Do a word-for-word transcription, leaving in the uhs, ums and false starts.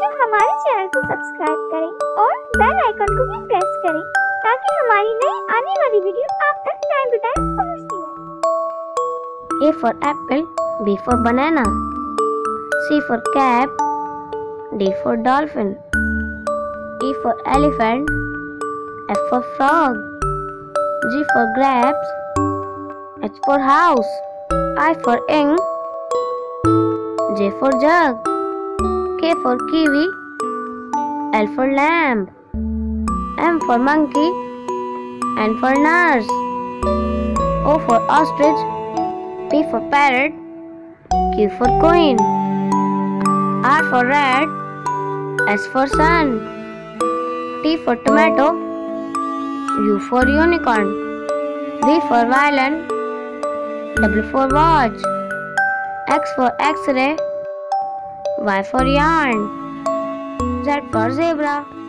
जो हमारे चैनल को सब्सक्राइब करें और बेल आइकन को भी प्रेस करें ताकि हमारी नई आने वाली वीडियो आप तक टाइम टू टाइम पहुंचती रहे। A for apple, B for banana, C for cap, D for dolphin, E for elephant, F for frog, G for grapes, H for house, I for ink, J for jug, K for kiwi, L for lamp, M for monkey, N for nurse, O for ostrich, P for parrot, Q for queen, R for rat, S for sun, T for tomato, U for unicorn, V for violin, W for watch, X for X-ray, Y for yarn, Z for zebra.